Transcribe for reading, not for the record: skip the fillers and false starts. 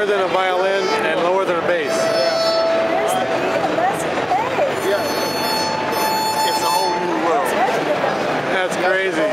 higher than a violin and lower than a bass. Yeah. It's a whole new world. That's crazy.